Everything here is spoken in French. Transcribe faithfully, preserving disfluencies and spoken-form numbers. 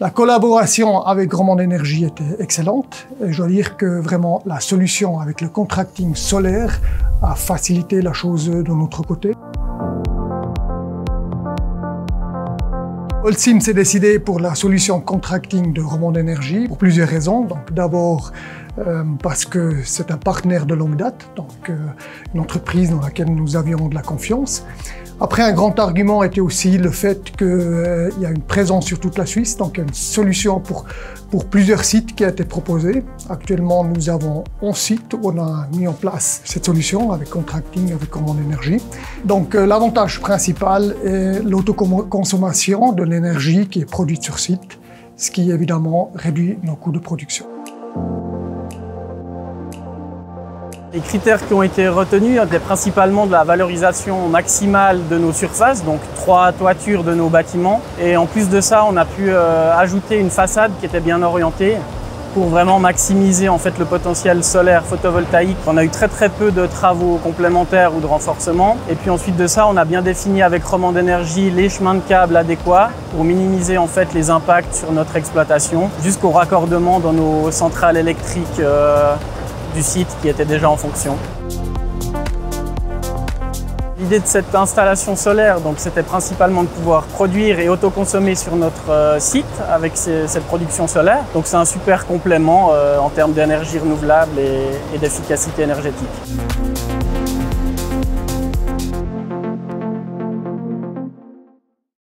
La collaboration avec Romande Energie était excellente et je dois dire que vraiment la solution avec le contracting solaire a facilité la chose de notre côté. Holcim s'est décidé pour la solution contracting de Romande Energie pour plusieurs raisons. D'abord euh, parce que c'est un partenaire de longue date, donc euh, une entreprise dans laquelle nous avions de la confiance. Après, un grand argument était aussi le fait qu'il euh, y a une présence sur toute la Suisse, donc une solution pour, pour plusieurs sites qui a été proposée. Actuellement, nous avons onze sites où on a mis en place cette solution avec contracting, avec Romande Energie. Donc euh, l'avantage principal est l'autoconsommation de l'énergie qui est produite sur site, ce qui évidemment réduit nos coûts de production. Les critères qui ont été retenus étaient principalement de la valorisation maximale de nos surfaces, donc trois toitures de nos bâtiments. Et en plus de ça, on a pu euh, ajouter une façade qui était bien orientée pour vraiment maximiser en fait, le potentiel solaire photovoltaïque. On a eu très très peu de travaux complémentaires ou de renforcement. Et puis ensuite de ça, on a bien défini avec Romande Energie les chemins de câbles adéquats pour minimiser en fait, les impacts sur notre exploitation jusqu'au raccordement dans nos centrales électriques euh, du site qui était déjà en fonction. L'idée de cette installation solaire, c'était principalement de pouvoir produire et autoconsommer sur notre site avec ces, cette production solaire. Donc c'est un super complément euh, en termes d'énergie renouvelable et, et d'efficacité énergétique.